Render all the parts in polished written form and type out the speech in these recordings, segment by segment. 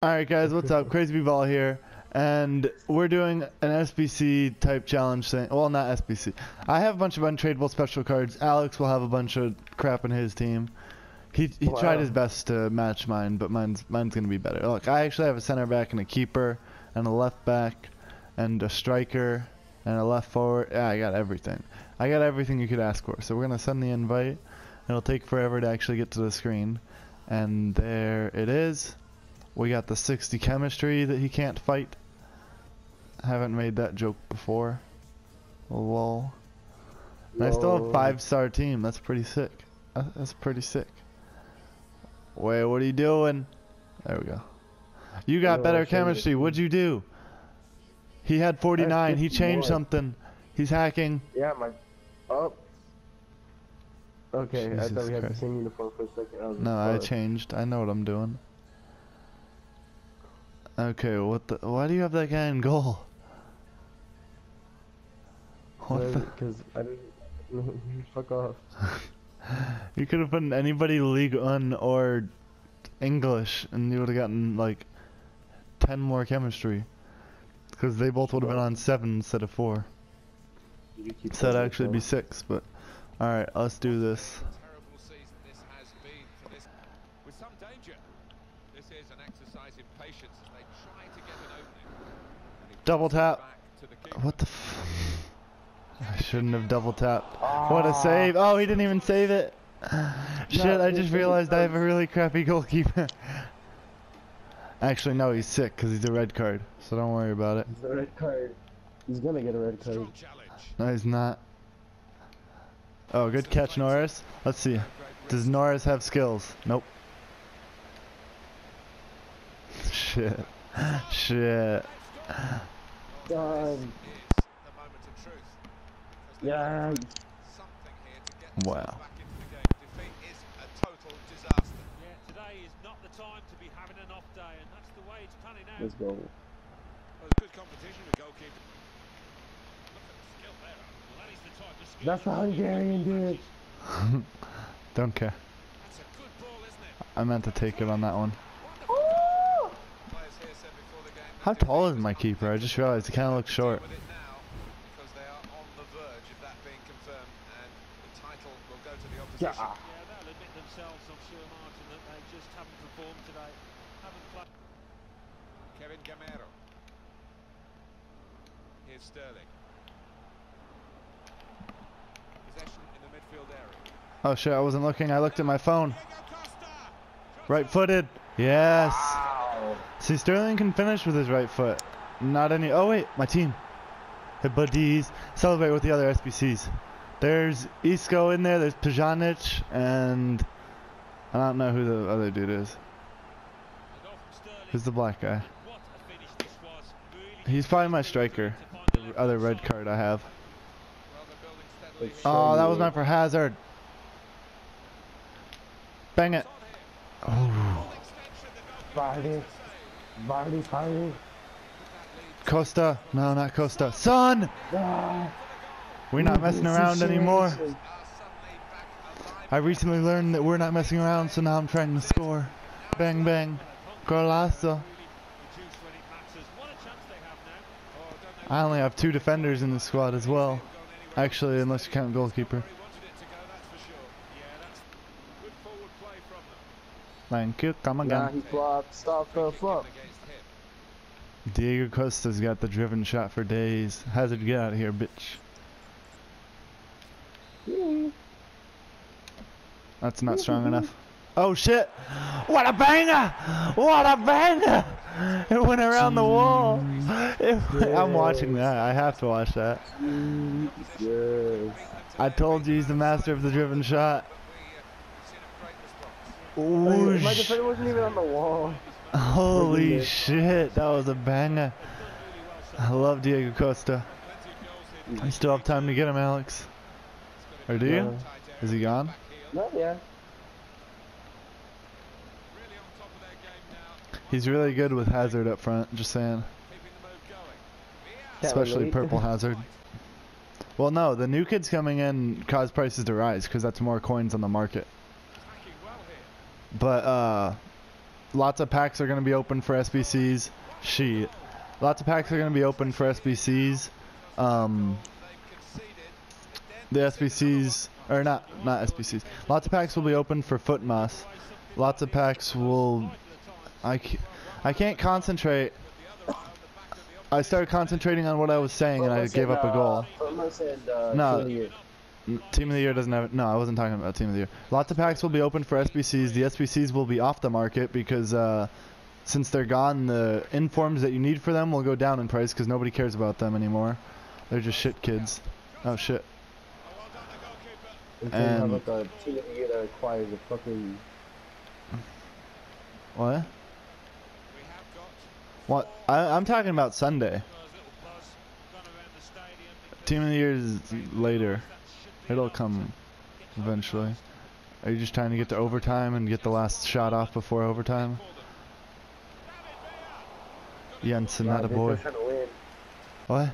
Alright guys, what's up? CrazyBballa here, and we're doing an SBC type challenge thing. Well, not SBC. I have a bunch of untradeable special cards. Alex will have a bunch of crap in his team. He tried his best to match mine, but mine's gonna be better. Look, I actually have a center back and a keeper, and a left back, and a striker, and a left forward. Yeah, I got everything. I got everything you could ask for. So we're gonna send the invite. It'll take forever to actually get to the screen. And there it is. We got the 60 chemistry that he can't fight. I haven't made that joke before. Lol. And I still have 5-star team. That's pretty sick. Wait, what are you doing? There we go. You got better chemistry. What'd you do? He had 49. He changed something. He's hacking. Yeah, my... Oh. Okay, Jesus, I thought we had the same uniform for a second. No, I changed. I know what I'm doing. Okay, what the? Why do you have that guy in goal? What the? Because I didn't. Fuck off. You could have put anybody League One or English, and you would have gotten like 10 more chemistry. Because they both would have been on 7 instead of 4. Said actually be 6, but all right, let's do this. Double tap. What the f... I shouldn't have double tapped. What a save. Oh, he didn't even save it. Shit, I just realized I have a really crappy goalkeeper. Actually, no, he's sick because he's a red card. So don't worry about it. He's a red card. He's going to get a red card. No, he's not. Oh, good catch, Norris. Let's see. Does Norris have skills? Nope. Shit. Shit. Done. Yeah. Wow. Defeat is a total disaster. Yeah, today is not the time to be having an off day, and that's the way it's planning out. Let's go. Well, it's good competition with goalkeeper. Look at the skill there. Well, that is the type of skill. That's a Hungarian dude. Don't care. That's a good ball, isn't it? I meant to take it on that one. How tall is my keeper? I just realized he kind of looks short. Yeah. They'll admit themselves, I'm sure, Martin, that they just haven't performed today. Haven't played. Kevin Gamero. Here's Sterling. Possession in the midfield area. Oh shit, I wasn't looking. I looked at my phone. Right-footed. Yes. Wow. See, Sterling can finish with his right foot. Not any. Oh wait, my team. The buddies celebrate with the other SBCs. There's Isco in there, there's Pajanic, and I don't know who the other dude is. Who's the black guy? He's probably my striker. The other red card I have. Oh, that was meant for Hazard. Bang it. Oh. Vardy. Costa. No, not Costa. Son! We're not messing around anymore. I recently learned that we're not messing around, so now I'm trying to score. Bang, bang. Golazo. I only have 2 defenders in the squad as well. Actually, unless you count goalkeeper. Thank you, come again. Diego Costa's got the driven shot for days. Hazard, get out of here, bitch. That's not strong enough. Oh shit! What a banger! What a banger! It went around the wall. I'm watching that. I have to watch that. Yes. I told you he's the master of the driven shot. Ooh, my defender wasn't even on the wall. Holy shit! That was a banger. I love Diego Costa. I still have time to get him, Alex. Or do you? Is he gone? No, yeah. He's really good with Hazard up front, just saying. Especially purple Hazard. Well, no, the new kids coming in cause prices to rise because that's more coins on the market. But Lots of packs are going to be open for SBCs. Shit. Lots of packs are going to be open for SBCs. The SBCs, or not SBCs. Lots of packs will be open for Footmas. Lots of packs will... I can't concentrate. I started concentrating on what I was saying and I gave up a goal. No, Team of the Year doesn't have... No, I wasn't talking about Team of the Year. Lots of packs will be open for SBCs. The SBCs will be off the market because since they're gone, the informs that you need for them will go down in price because nobody cares about them anymore. They're just shit kids. Oh, shit. And... Like a Team of the Year that requires a fucking... What? What? I'm talking about Sunday. Team of the Year is later. It'll come eventually. Are you just trying to get to overtime and get the last shot off before overtime? Jensen, not a boy. What?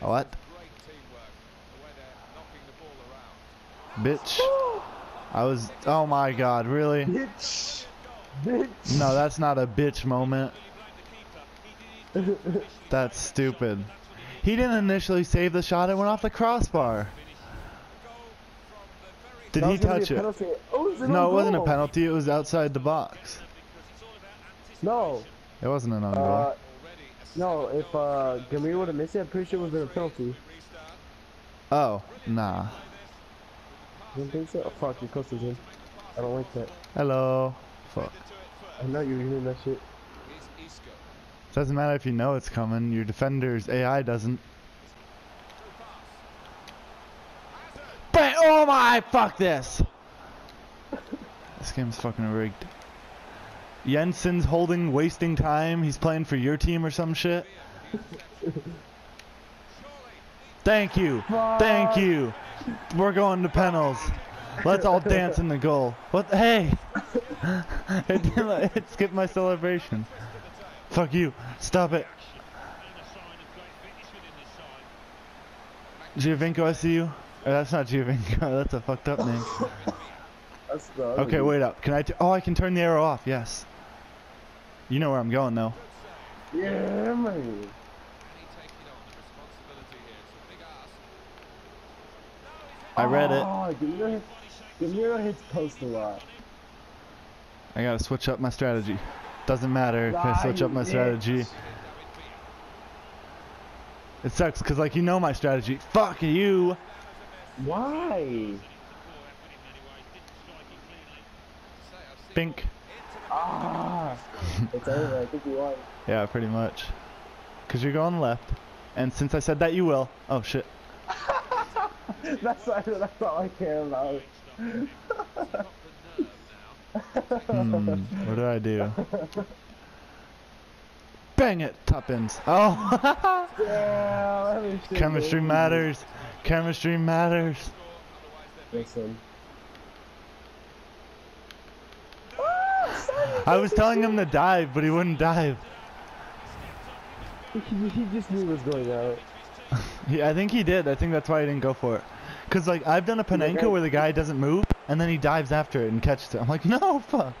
What? Bitch. I was... Oh my god, really? Bitch. Bitch. No, that's not a bitch moment. That's stupid. He didn't initially save the shot. It went off the crossbar. Did he touch it? No, it wasn't a penalty. It was outside the box. No. It wasn't an on goal. No, if Gamir would have missed it, I'm pretty sure it would have been a penalty. Oh, nah. You don't think so? Oh, fuck, you cussed him. I don't like that. Hello. Fuck. I know you were hearing that shit. Doesn't matter if you know it's coming. Your defender's AI doesn't. But oh my! Fuck this. This game's fucking rigged. Jensen's holding, wasting time. He's playing for your team or some shit. Thank you. Thank you. We're going to penals. Let's all dance in the goal. What? Hey! It skipped my celebration. Fuck you. Stop it. Giovinco, I see you. Oh, that's not Giovinco. That's a fucked up name. Okay, wait up. Can I... Oh, I can turn the arrow off. Yes. You know where I'm going, though. Yeah, man. I read it. Oh, Gamiro hits post a lot. I gotta switch up my strategy. Doesn't matter if I switch up my strategy. It sucks because, like, you know my strategy. Fuck you! Why? Bink. Ah! It's over. I think you won. Yeah, pretty much. Because you're going left. And since I said that, you will. Oh, shit. That's all I care about. What do I do? Bang it, tuppence. Oh, yeah, chemistry matters. Chemistry matters. I was telling him to dive, but he wouldn't dive. He just knew what was going out. Yeah, I think he did. I think that's why he didn't go for it. Cause like I've done a Panenka where the guy doesn't move. And then he dives after it and catches it. I'm like, no, fuck.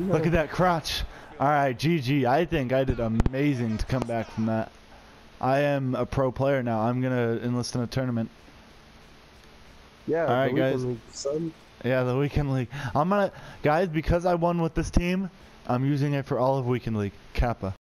No. Look at that crotch. Alright, GG. I think I did amazing to come back from that. I am a pro player now. I'm going to enlist in a tournament. Yeah, alright, guys. Weekend league, son. Yeah, the Weekend League. I'm going to... Guys, because I won with this team, I'm using it for all of Weekend League. Kappa.